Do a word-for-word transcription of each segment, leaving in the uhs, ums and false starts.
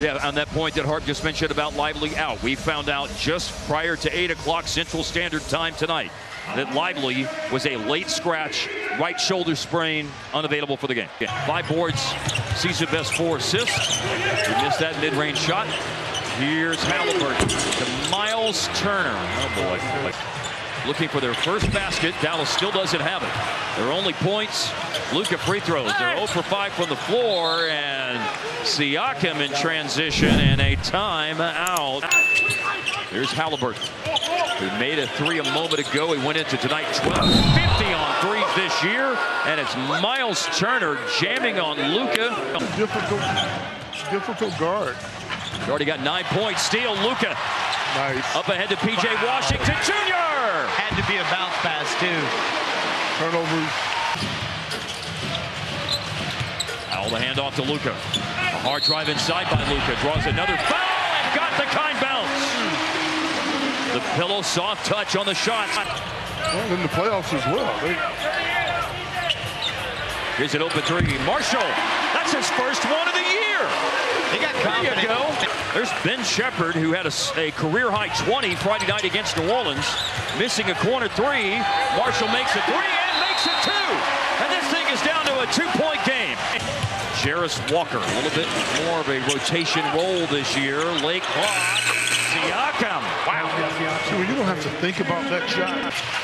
Yeah, on that point that Harp just mentioned about Lively out, we found out just prior to eight o'clock Central Standard Time tonight that Lively was a late scratch, right shoulder sprain, unavailable for the game. Yeah. Five boards, season best four assists. He missed that mid-range shot. Here's Haliburton to Myles Turner. Oh boy. Looking for their first basket. Dallas still doesn't have it. Their only points, Luka free throws. They're zero for five from the floor, and Siakam in transition and a timeout. Here's Haliburton, who made a three a moment ago. He went into tonight twelve fifty on threes this year, and it's Myles Turner jamming on Luka. Difficult, difficult guard. He's already got nine points. Steal, Luka. Nice. Up ahead to P J. Washington Junior Had to be a bounce pass too. Turnovers. All the handoff to Luka. A hard drive inside by Luka. Draws another foul and got the kind bounce. The pillow, soft touch on the shots. Well, in the playoffs as well. They... Here's an open three. Marshall. That's his first one of the year. They got confident. There you go. There's Ben Sheppard, who had a, a career-high twenty Friday night against New Orleans. Missing a corner three. Marshall makes a three and makes a two. And this thing is down to a two-point game. Jarace Walker, a little bit more of a rotation role this year. Lake Clark, Siakam. Wow. You don't have to think about that shot.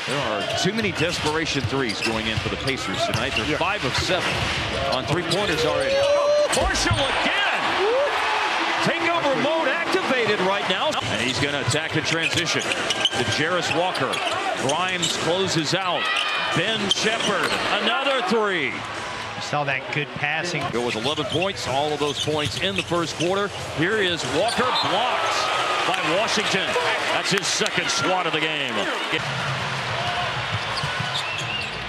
There are too many desperation threes going in for the Pacers tonight. They're yeah. five of seven on three-pointers already. Marshall again. Takeover mode activated right now. And he's going to attack the transition to Jarace Walker. Grimes closes out. Ben Sheppard, another three. Saw that good passing. It was eleven points, all of those points in the first quarter. Here is Walker, blocked by Washington. That's his second swat of the game.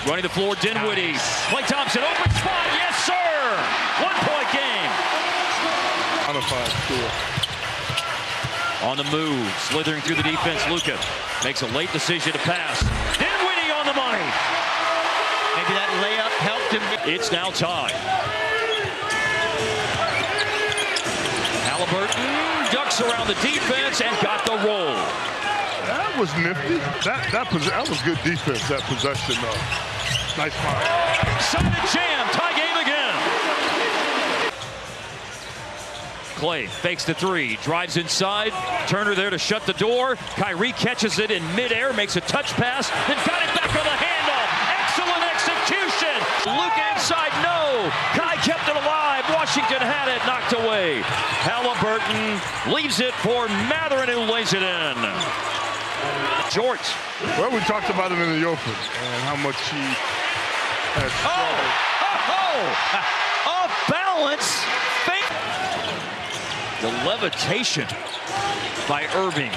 Running the floor, Dinwiddie. Klay Thompson, open spot, yes sir! One-point game. Out of five, cool. On the move, slithering through the defense, Luka makes a late decision to pass. Dinwiddie on the money. Maybe that layup helped him. It's now tied. Haliburton ducks around the defense and got the roll. That was nifty. That that, that was good defense, that possession. Uh, nice find. Side jam. Tie game again. Klay fakes the three. Drives inside. Turner there to shut the door. Kyrie catches it in midair. Makes a touch pass. Then got it back on the hand. Luka inside, no! Kai kept it alive. Washington had it knocked away. Haliburton leaves it for Mathurin, who lays it in. George. Well, we talked about him in the open and how much he has struggled. Oh! Oh! Off balance! The levitation by Irving.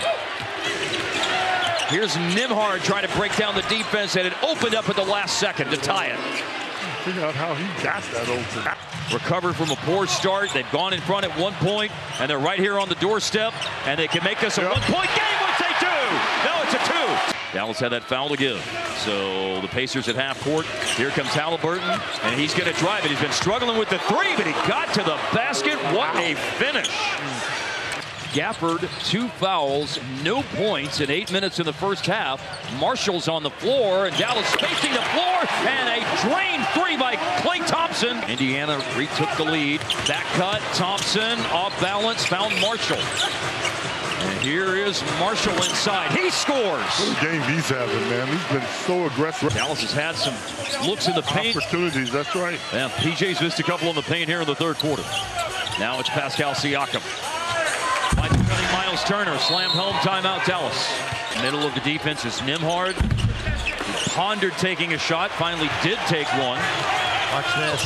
Here's Nembhard trying to break down the defense, and it opened up at the last second to tie it. Figure out how he got that open. Recovered from a poor start. They've gone in front at one point, and they're right here on the doorstep, and they can make this a yep. one-point game, which they do. Now it's a two. Dallas had that foul to give, so the Pacers at half court. Here comes Haliburton, and he's going to drive it. He's been struggling with the three, but he got to the basket. What wow. a finish. Gafford, two fouls, no points in eight minutes in the first half. Marshall's on the floor, and Dallas spacing the floor, and a drained three by Klay Thompson. Indiana retook the lead. Back cut, Thompson, off balance, found Marshall. And here is Marshall inside. He scores. What a game he's having, man. He's been so aggressive. Dallas has had some looks in the paint. Opportunities, that's right. Yeah, P J's missed a couple in the paint here in the third quarter. Now it's Pascal Siakam. Myles Turner slammed home, timeout Dallas. Middle of the defense is Nembhard. He pondered taking a shot, finally did take one. Watch this.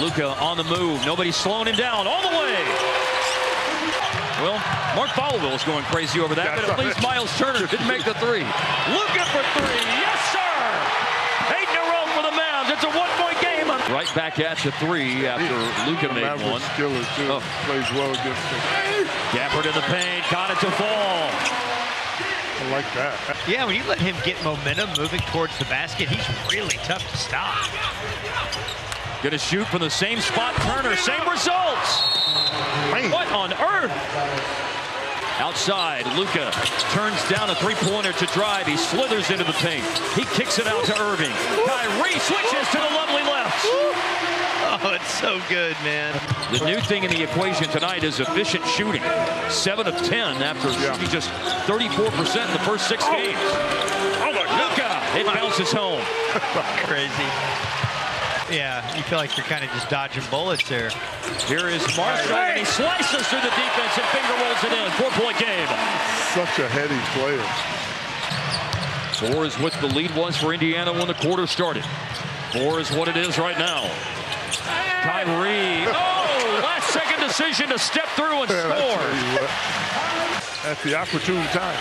Luka on the move. Nobody's slowing him down. All the way. Well, Mark Fowlerville is going crazy over that, but at least Myles Turner didn't make the three. Luka for three. Yes, sir. Eight in a row for the Mavs. It's a one-point game. Right back at the three after Luka made one. Killer too. Oh. Plays well against him. Gafford in the paint, got it to fall. I like that. Yeah, when you let him get momentum moving towards the basket, he's really tough to stop. Gonna shoot from the same spot, Turner, same results. three. What on earth? Outside, Luka turns down a three-pointer to drive. He slithers into the paint. He kicks it out to Irving. Kyrie switches to the lovely left. Oh, it's so good, man. The new thing in the equation tonight is efficient shooting. seven of ten after yeah. shooting just thirty-four percent in the first six oh. games. Oh, my God. Luka, it bounces home. Crazy. Yeah, you feel like you're kind of just dodging bullets there. Here is Marshall, and he slices through the defense and finger rolls it in. Four-point game. Such a heady player. Four is what the lead was for Indiana when the quarter started. Four is what it is right now. Kyrie. Oh, last-second decision to step through and yeah, score. At the opportune time.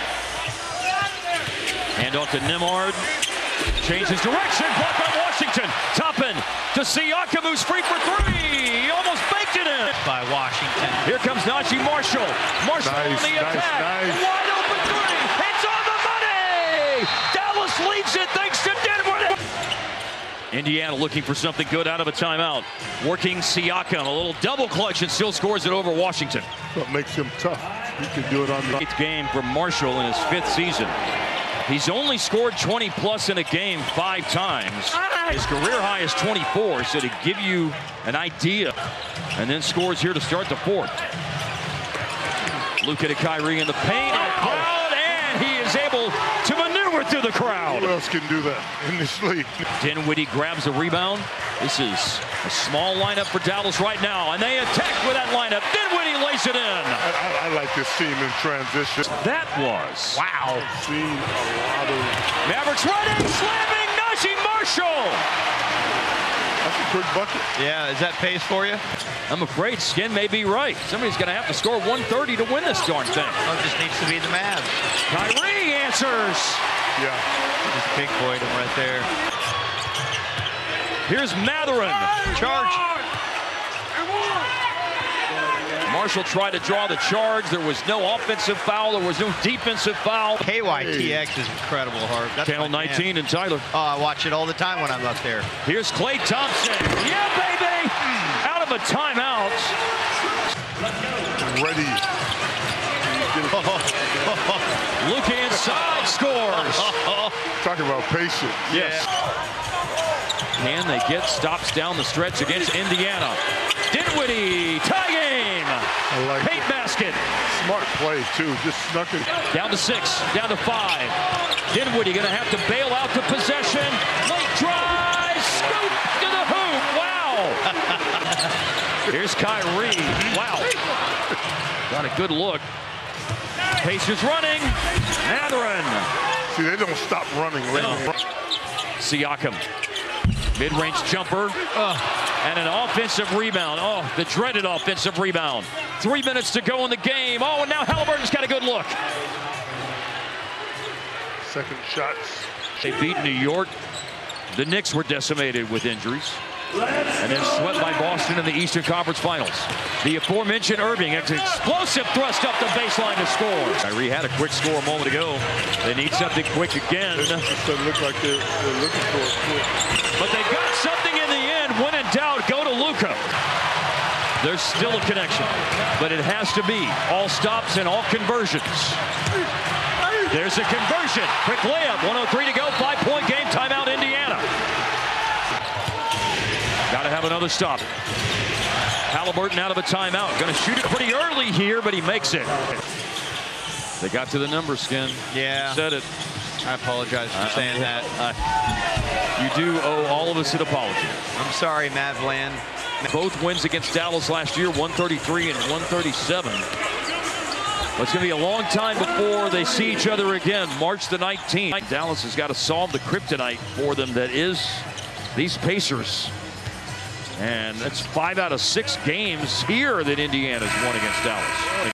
Hand off to Nembhard. Changes direction. Blocked by Washington. Toppin to Siakam, who's free for three. He almost baked it in. By Washington. Here comes Naji Marshall. Marshall nice, on the nice, attack. Nice. Wide open three. It's on the money. Dallas leads it thanks to Dinwiddie. Indiana looking for something good out of a timeout. Working Siakam. A little double clutch and still scores it over Washington. What makes him tough. He can do it on the eighth game for Marshall in his fifth season. He's only scored twenty plus in a game five times. His career high is twenty-four, so to give you an idea. And then scores here to start the fourth. Luka to Kyrie in the paint. Out, and he is able to maneuver through the crowd. Who else can do that in this league? Dinwiddie grabs the rebound. This is a small lineup for Dallas right now, and they attack with that lineup. Dinwiddie lays it in. I, I, I like this team in transition. That was wow. I've seen a lot of Mavericks right in, slamming Naji Marshall. That's a quick bucket. Yeah, is that pace for you? I'm afraid Skin may be right. Somebody's going to have to score one thirty to win this darn thing. Oh, it just needs to be the Mavs. Kyrie answers. Yeah, just big boy to him right there. Here's Mathurin. Charge. Marshall tried to draw the charge. There was no offensive foul. There was no defensive foul. K Y T X is incredible, Harv. That's Channel nineteen and Tyler. Oh, I watch it all the time when I'm up there. Here's Klay Thompson. Yeah, baby! Out of a timeout. Ready. Luka inside scores. Talking about patience. Yes. Yeah. And they get stops down the stretch against Indiana. Dinwiddie, tie game. I like paint it. Basket. Smart play, too. Just snuck it. Down to six, down to five. Dinwiddie going to have to bail out the possession. Late drive, scoop to the hoop. Wow. Here's Kyrie. Wow. Got a good look. Pacers running. Mathurin. See, they don't stop running. No. Siakam. Mid-range jumper, uh, and an offensive rebound. Oh, the dreaded offensive rebound. Three minutes to go in the game. Oh, and now Haliburton's got a good look. Second shots. They beat New York. The Knicks were decimated with injuries. And then swept by Boston in the Eastern Conference Finals. The aforementioned Irving, an explosive thrust up the baseline to score. Kyrie had a quick score a moment ago. They need something quick again. It doesn't look like they're, they're looking for it quick. But they got something in the end. When in doubt, go to Luka. There's still a connection, but it has to be all stops and all conversions. There's a conversion. Quick layup. one oh three to go. Five-point game. Timeout, Indiana. Got to have another stop. Haliburton out of a timeout. Going to shoot it pretty early here, but he makes it. They got to the number, Skin. Yeah. You said it. I apologize for uh, saying that. Uh, you do owe all of us an apology. I'm sorry, Mavland. Both wins against Dallas last year, one thirty-three and one thirty-seven. But it's going to be a long time before they see each other again, March the nineteenth. Dallas has got to solve the kryptonite for them that is these Pacers. And that's five out of six games here that Indiana's won against Dallas.